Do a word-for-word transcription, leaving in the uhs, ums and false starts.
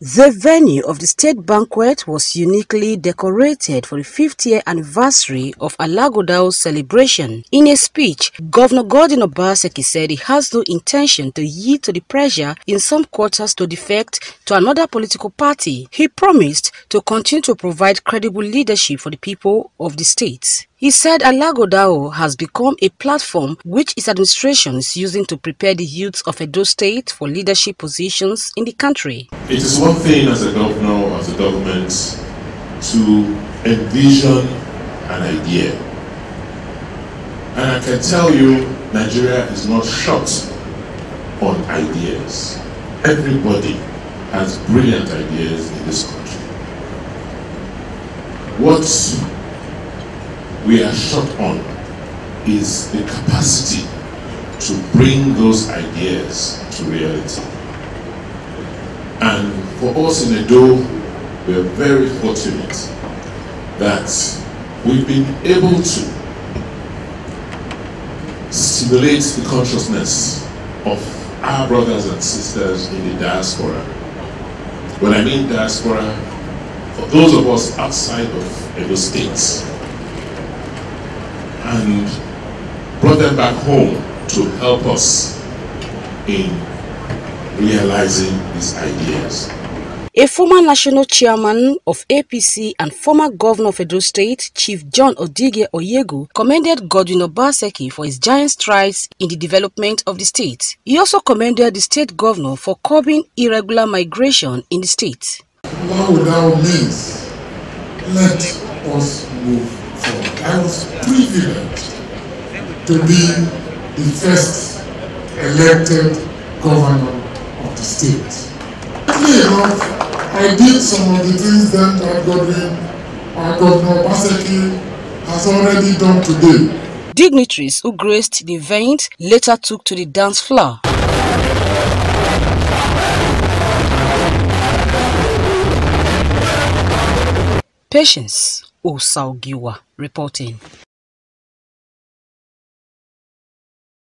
The venue of the state banquet was uniquely decorated for the fiftieth anniversary of Alaghodaro's celebration. In a speech, Governor Godwin Obaseki said he has no intention to yield to the pressure in some quarters to defect to another political party. He promised to continue to provide credible leadership for the people of the state. He said Alaghodaro has become a platform which his administration is using to prepare the youths of Edo State for leadership positions in the country. It is one thing as a governor or as a government to envision an idea. And I can tell you, Nigeria is not short on ideas. Everybody has brilliant ideas in this country. What we are short on is the capacity to bring those ideas to reality. And for us in Edo, we are very fortunate that we've been able to stimulate the consciousness of our brothers and sisters in the diaspora. When I mean diaspora, for those of us outside of Edo State, and brought them back home to help us in realizing these ideas. A former national chairman of A P C and former governor of Edo State, Chief John Odige Oyegu, commended Godwin Obaseki for his giant strides in the development of the state. He also commended the state governor for curbing irregular migration in the state. What would that mean? Let us move. I was privileged to be the first elected governor of the state. Luckily enough, I did some of the things that our Governor Obaseki has already done today. Dignitaries who graced the event later took to the dance floor. Patience, Osarogiuwa reporting.